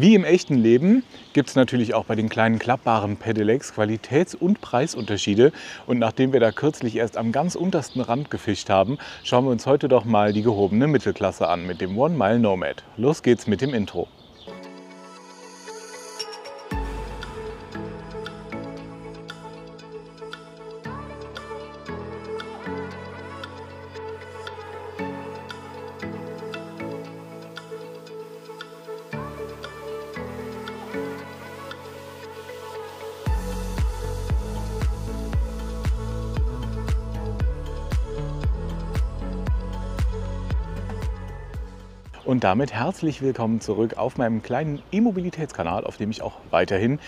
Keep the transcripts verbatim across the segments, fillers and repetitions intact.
Wie im echten Leben gibt es natürlich auch bei den kleinen klappbaren Pedelecs Qualitäts- und Preisunterschiede. Und nachdem wir da kürzlich erst am ganz untersten Rand gefischt haben, schauen wir uns heute doch mal die gehobene Mittelklasse an mit dem Onemile Nomad. Los geht's mit dem Intro. Und damit herzlich willkommen zurück auf meinem kleinen E-Mobilitätskanal, auf dem ich auch weiterhin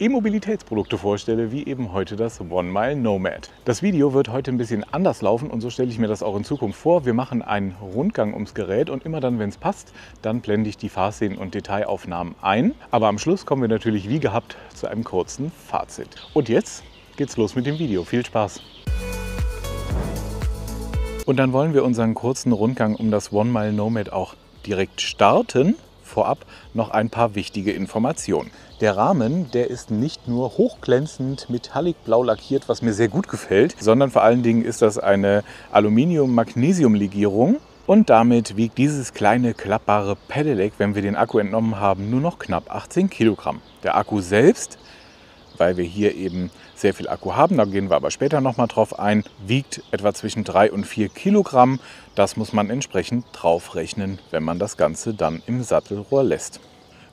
E-Mobilitätsprodukte vorstelle, wie eben heute das Onemile Nomad. Das Video wird heute ein bisschen anders laufen und so stelle ich mir das auch in Zukunft vor. Wir machen einen Rundgang ums Gerät und immer dann, wenn es passt, dann blende ich die Fahrszenen und Detailaufnahmen ein. Aber am Schluss kommen wir natürlich wie gehabt zu einem kurzen Fazit. Und jetzt geht's los mit dem Video. Viel Spaß! Und dann wollen wir unseren kurzen Rundgang um das Onemile Nomad auch direkt starten. Vorab noch ein paar wichtige Informationen. Der Rahmen, der ist nicht nur hochglänzend metallicblau lackiert, was mir sehr gut gefällt, sondern vor allen Dingen ist das eine Aluminium-Magnesium-Legierung. Und damit wiegt dieses kleine klappbare Pedelec, wenn wir den Akku entnommen haben, nur noch knapp achtzehn Kilogramm. Der Akku selbst, weil wir hier eben sehr viel Akku haben, da gehen wir aber später nochmal drauf ein, wiegt etwa zwischen drei und vier Kilogramm. Das muss man entsprechend draufrechnen, wenn man das Ganze dann im Sattelrohr lässt.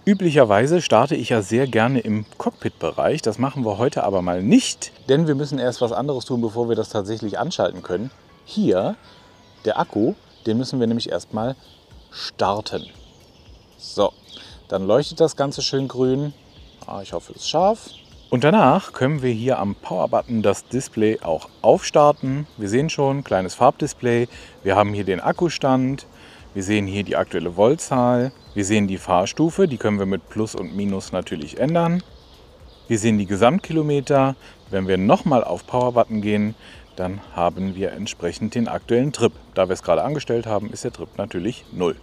Üblicherweise starte ich ja sehr gerne im Cockpit-Bereich, das machen wir heute aber mal nicht, denn wir müssen erst was anderes tun, bevor wir das tatsächlich anschalten können. Hier, der Akku, den müssen wir nämlich erstmal starten. So, dann leuchtet das Ganze schön grün. Ah, ich hoffe, es ist scharf. Und danach können wir hier am Power-Button das Display auch aufstarten. Wir sehen schon, kleines Farbdisplay. Wir haben hier den Akkustand. Wir sehen hier die aktuelle Voltzahl. Wir sehen die Fahrstufe, die können wir mit Plus und Minus natürlich ändern. Wir sehen die Gesamtkilometer. Wenn wir nochmal auf Power-Button gehen, dann haben wir entsprechend den aktuellen Trip. Da wir es gerade angestellt haben, ist der Trip natürlich null.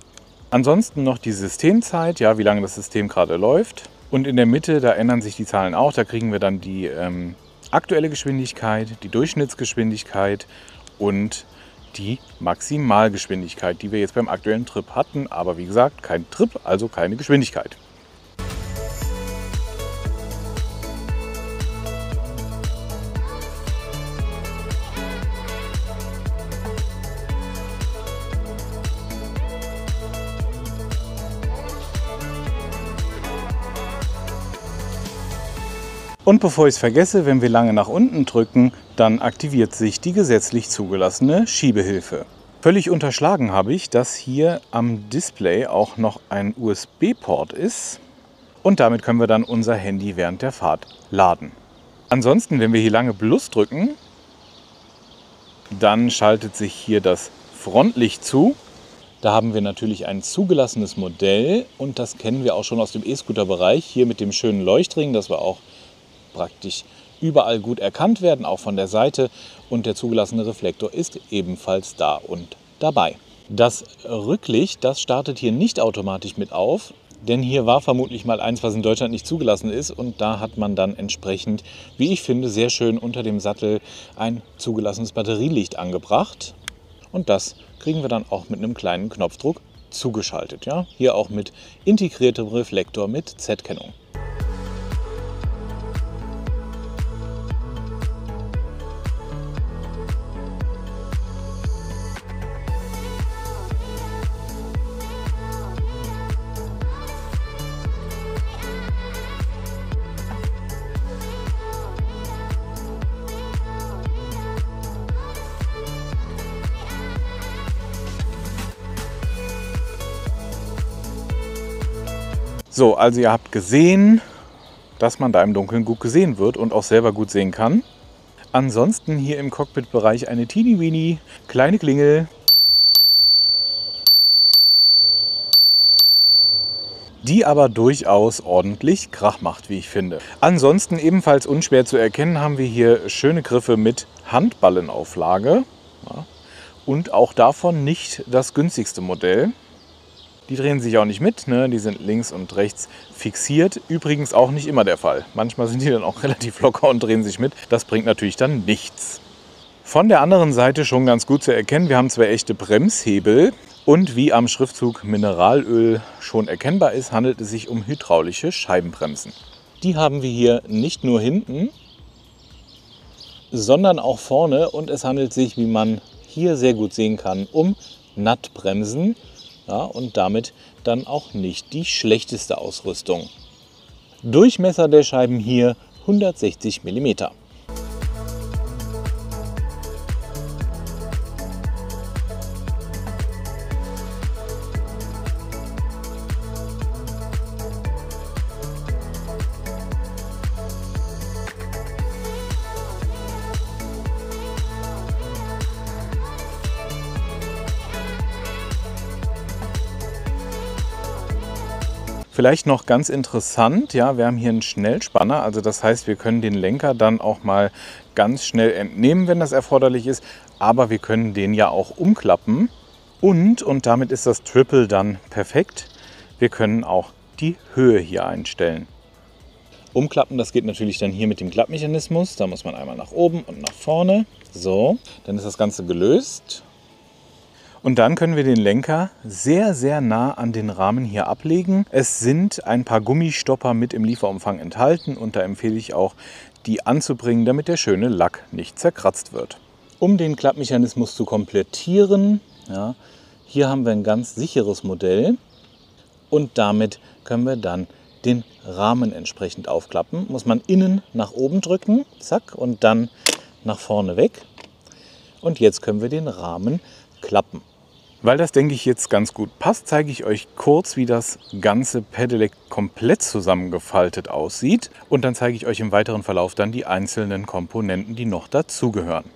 Ansonsten noch die Systemzeit, ja, wie lange das System gerade läuft. Und in der Mitte, da ändern sich die Zahlen auch, da kriegen wir dann die ähm, aktuelle Geschwindigkeit, die Durchschnittsgeschwindigkeit und die Maximalgeschwindigkeit, die wir jetzt beim aktuellen Trip hatten. Aber wie gesagt, kein Trip, also keine Geschwindigkeit. Und bevor ich es vergesse, wenn wir lange nach unten drücken, dann aktiviert sich die gesetzlich zugelassene Schiebehilfe. Völlig unterschlagen habe ich, dass hier am Display auch noch ein U S B-Port ist. Und damit können wir dann unser Handy während der Fahrt laden. Ansonsten, wenn wir hier lange Plus drücken, dann schaltet sich hier das Frontlicht zu. Da haben wir natürlich ein zugelassenes Modell und das kennen wir auch schon aus dem E-Scooter-Bereich. Hier mit dem schönen Leuchtring, das wir auch praktisch überall gut erkannt werden, auch von der Seite, und der zugelassene Reflektor ist ebenfalls da und dabei. Das Rücklicht, das startet hier nicht automatisch mit auf, denn hier war vermutlich mal eins, was in Deutschland nicht zugelassen ist, und da hat man dann entsprechend, wie ich finde, sehr schön unter dem Sattel ein zugelassenes Batterielicht angebracht und das kriegen wir dann auch mit einem kleinen Knopfdruck zugeschaltet. Ja? Hier auch mit integriertem Reflektor mit Z-Kennung. So, also ihr habt gesehen, dass man da im Dunkeln gut gesehen wird und auch selber gut sehen kann. Ansonsten hier im Cockpit-Bereich eine teeny-weeny kleine Klingel. Die aber durchaus ordentlich Krach macht, wie ich finde. Ansonsten ebenfalls unschwer zu erkennen haben wir hier schöne Griffe mit Handballenauflage. Und auch davon nicht das günstigste Modell. Die drehen sich auch nicht mit, ne? Die sind links und rechts fixiert. Übrigens auch nicht immer der Fall. Manchmal sind die dann auch relativ locker und drehen sich mit. Das bringt natürlich dann nichts. Von der anderen Seite schon ganz gut zu erkennen, wir haben zwei echte Bremshebel. Und wie am Schriftzug Mineralöl schon erkennbar ist, handelt es sich um hydraulische Scheibenbremsen. Die haben wir hier nicht nur hinten, sondern auch vorne. Und es handelt sich, wie man hier sehr gut sehen kann, um Nattbremsen. Ja, und damit dann auch nicht die schlechteste Ausrüstung. Durchmesser der Scheiben hier hundertsechzig Millimeter. Vielleicht noch ganz interessant, ja, wir haben hier einen Schnellspanner, also das heißt, wir können den Lenker dann auch mal ganz schnell entnehmen, wenn das erforderlich ist, aber wir können den ja auch umklappen und, und damit ist das Triple dann perfekt, wir können auch die Höhe hier einstellen. Umklappen, das geht natürlich dann hier mit dem Klappmechanismus, da muss man einmal nach oben und nach vorne, so, dann ist das Ganze gelöst. Und dann können wir den Lenker sehr, sehr nah an den Rahmen hier ablegen. Es sind ein paar Gummistopper mit im Lieferumfang enthalten und da empfehle ich auch, die anzubringen, damit der schöne Lack nicht zerkratzt wird. Um den Klappmechanismus zu komplettieren, ja, hier haben wir ein ganz sicheres Modell und damit können wir dann den Rahmen entsprechend aufklappen. Muss man innen nach oben drücken, zack, und dann nach vorne weg. Und jetzt können wir den Rahmen klappen. Weil das, denke ich, jetzt ganz gut passt, zeige ich euch kurz, wie das ganze Pedelec komplett zusammengefaltet aussieht. Und dann zeige ich euch im weiteren Verlauf dann die einzelnen Komponenten, die noch dazugehören.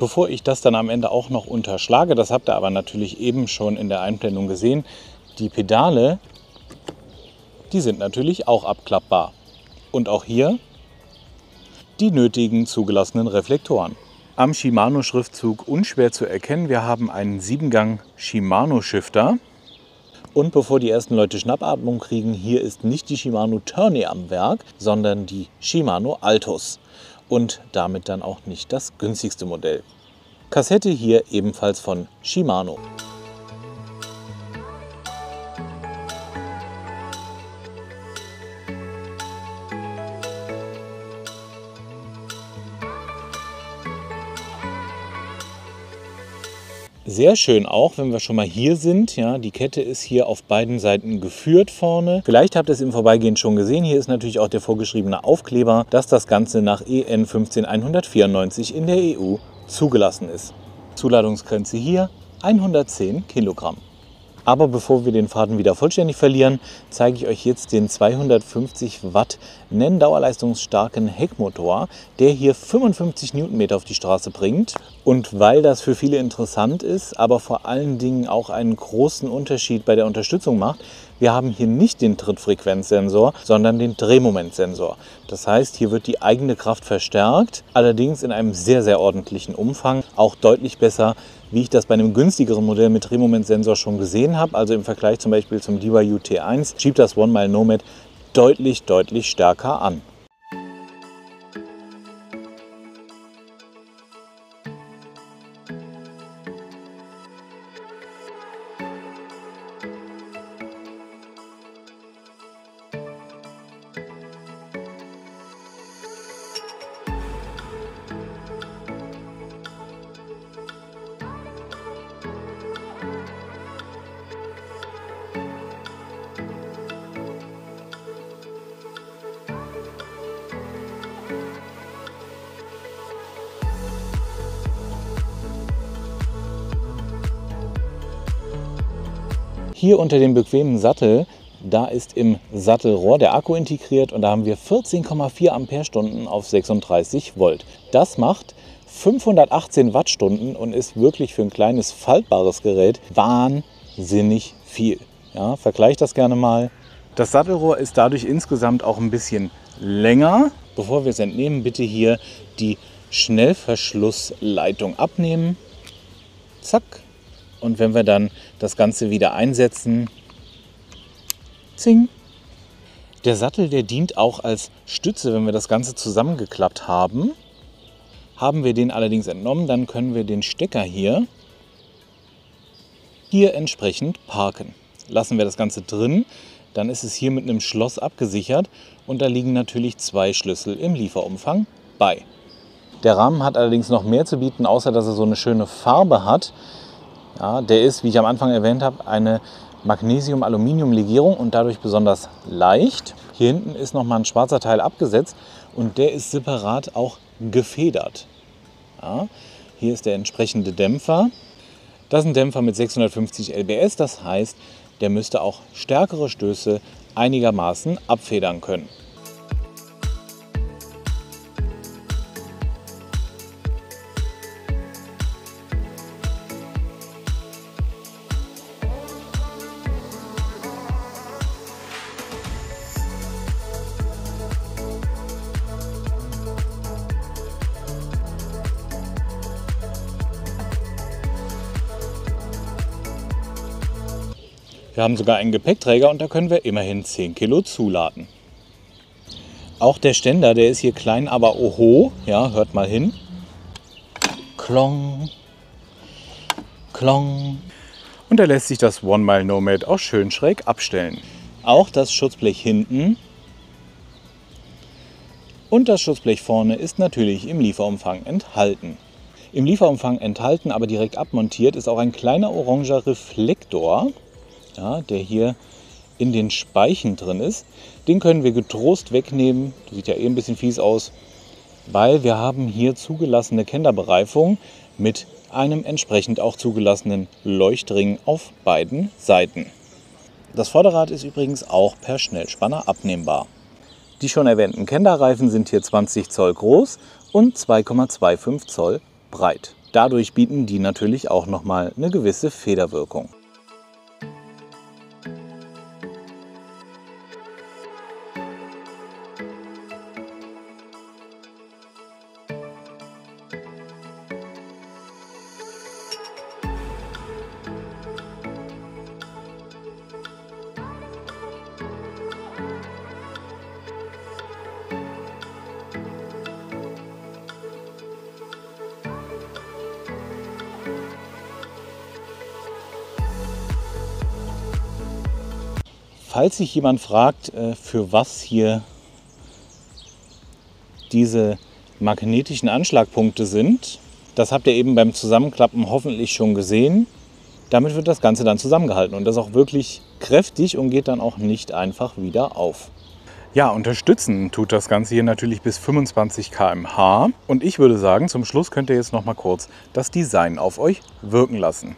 Bevor ich das dann am Ende auch noch unterschlage, das habt ihr aber natürlich eben schon in der Einblendung gesehen, die Pedale, die sind natürlich auch abklappbar. Und auch hier die nötigen zugelassenen Reflektoren. Am Shimano-Schriftzug unschwer zu erkennen, wir haben einen Siebengang Shimano-Shifter. Und bevor die ersten Leute Schnappatmung kriegen, hier ist nicht die Shimano Tourney am Werk, sondern die Shimano Altus. Und damit dann auch nicht das günstigste Modell. Kassette hier ebenfalls von Shimano. Sehr schön auch, wenn wir schon mal hier sind. Ja, die Kette ist hier auf beiden Seiten geführt vorne. Vielleicht habt ihr es im Vorbeigehen schon gesehen. Hier ist natürlich auch der vorgeschriebene Aufkleber, dass das Ganze nach E N fünfzehn einhundertvierundneunzig in der E U zugelassen ist. Zuladungsgrenze hier hundertzehn Kilogramm. Aber bevor wir den Faden wieder vollständig verlieren, zeige ich euch jetzt den zweihundertfünfzig Watt Nenndauerleistungsstarken Heckmotor, der hier fünfundfünfzig Newtonmeter auf die Straße bringt. Und weil das für viele interessant ist, aber vor allen Dingen auch einen großen Unterschied bei der Unterstützung macht, wir haben hier nicht den Trittfrequenzsensor, sondern den Drehmomentsensor. Das heißt, hier wird die eigene Kraft verstärkt, allerdings in einem sehr, sehr ordentlichen Umfang, auch deutlich besser, wie ich das bei einem günstigeren Modell mit Drehmomentsensor schon gesehen habe. Also im Vergleich zum Beispiel zum D Y U T eins schiebt das Onemile Nomad deutlich, deutlich stärker an. Hier unter dem bequemen Sattel, da ist im Sattelrohr der Akku integriert und da haben wir vierzehn Komma vier Amperestunden auf sechsunddreißig Volt. Das macht fünfhundertachtzehn Wattstunden und ist wirklich für ein kleines faltbares Gerät wahnsinnig viel. Ja, vergleicht das gerne mal. Das Sattelrohr ist dadurch insgesamt auch ein bisschen länger. Bevor wir es entnehmen, bitte hier die Schnellverschlussleitung abnehmen. Zack. Und wenn wir dann das Ganze wieder einsetzen, zing. Der Sattel, der dient auch als Stütze, wenn wir das Ganze zusammengeklappt haben. Haben wir den allerdings entnommen, dann können wir den Stecker hier, hier entsprechend parken. Lassen wir das Ganze drin, dann ist es hier mit einem Schloss abgesichert und da liegen natürlich zwei Schlüssel im Lieferumfang bei. Der Rahmen hat allerdings noch mehr zu bieten, außer dass er so eine schöne Farbe hat. Ja, der ist, wie ich am Anfang erwähnt habe, eine Magnesium-Aluminium-Legierung und dadurch besonders leicht. Hier hinten ist nochmal ein schwarzer Teil abgesetzt und der ist separat auch gefedert. Ja, hier ist der entsprechende Dämpfer. Das ist ein Dämpfer mit sechshundertfünfzig L B S, das heißt, der müsste auch stärkere Stöße einigermaßen abfedern können. Wir haben sogar einen Gepäckträger und da können wir immerhin zehn Kilo zuladen. Auch der Ständer, der ist hier klein, aber oho, ja, hört mal hin. Klong, klong. Und da lässt sich das Onemile Nomad auch schön schräg abstellen. Auch das Schutzblech hinten und das Schutzblech vorne ist natürlich im Lieferumfang enthalten. Im Lieferumfang enthalten, aber direkt abmontiert, ist auch ein kleiner oranger Reflektor. Ja, der hier in den Speichen drin ist, den können wir getrost wegnehmen, das sieht ja eh ein bisschen fies aus, weil wir haben hier zugelassene Kenderbereifung mit einem entsprechend auch zugelassenen Leuchtring auf beiden Seiten. Das Vorderrad ist übrigens auch per Schnellspanner abnehmbar. Die schon erwähnten Kenderreifen sind hier zwanzig Zoll groß und zwei Komma fünfundzwanzig Zoll breit. Dadurch bieten die natürlich auch nochmal eine gewisse Federwirkung. Falls sich jemand fragt, für was hier diese magnetischen Anschlagpunkte sind, das habt ihr eben beim Zusammenklappen hoffentlich schon gesehen. Damit wird das Ganze dann zusammengehalten und das auch wirklich kräftig und geht dann auch nicht einfach wieder auf. Ja, unterstützen tut das Ganze hier natürlich bis fünfundzwanzig Kilometer pro Stunde und ich würde sagen, zum Schluss könnt ihr jetzt noch mal kurz das Design auf euch wirken lassen.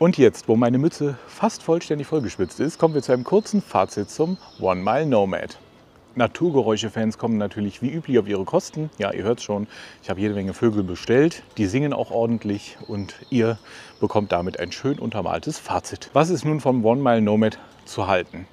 Und jetzt, wo meine Mütze fast vollständig vollgeschwitzt ist, kommen wir zu einem kurzen Fazit zum Onemile Nomad. Naturgeräusche-Fans kommen natürlich wie üblich auf ihre Kosten. Ja, ihr hört schon, ich habe jede Menge Vögel bestellt, die singen auch ordentlich und ihr bekommt damit ein schön untermaltes Fazit. Was ist nun vom Onemile Nomad zu halten?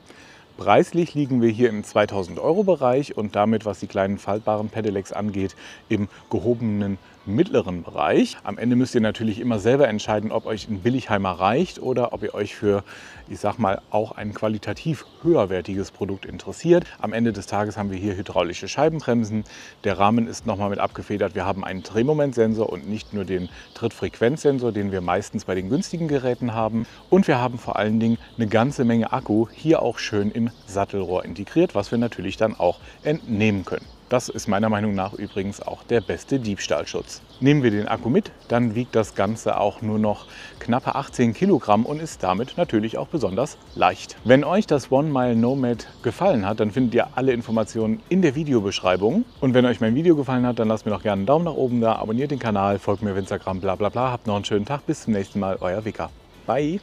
Preislich liegen wir hier im zweitausend Euro Bereich und damit, was die kleinen faltbaren Pedelecs angeht, im gehobenen mittleren Bereich. Am Ende müsst ihr natürlich immer selber entscheiden, ob euch ein Billigheimer reicht oder ob ihr euch für, ich sag mal, auch ein qualitativ höherwertiges Produkt interessiert. Am Ende des Tages haben wir hier hydraulische Scheibenbremsen. Der Rahmen ist nochmal mit abgefedert. Wir haben einen Drehmomentsensor und nicht nur den Trittfrequenzsensor, den wir meistens bei den günstigen Geräten haben. Und wir haben vor allen Dingen eine ganze Menge Akku hier auch schön im Sattelrohr integriert, was wir natürlich dann auch entnehmen können. Das ist meiner Meinung nach übrigens auch der beste Diebstahlschutz. Nehmen wir den Akku mit, dann wiegt das Ganze auch nur noch knappe achtzehn Kilogramm und ist damit natürlich auch besonders leicht. Wenn euch das Onemile Nomad gefallen hat, dann findet ihr alle Informationen in der Videobeschreibung. Und wenn euch mein Video gefallen hat, dann lasst mir doch gerne einen Daumen nach oben da, abonniert den Kanal, folgt mir auf Instagram, bla bla bla. Habt noch einen schönen Tag, bis zum nächsten Mal, euer Vika. Bye!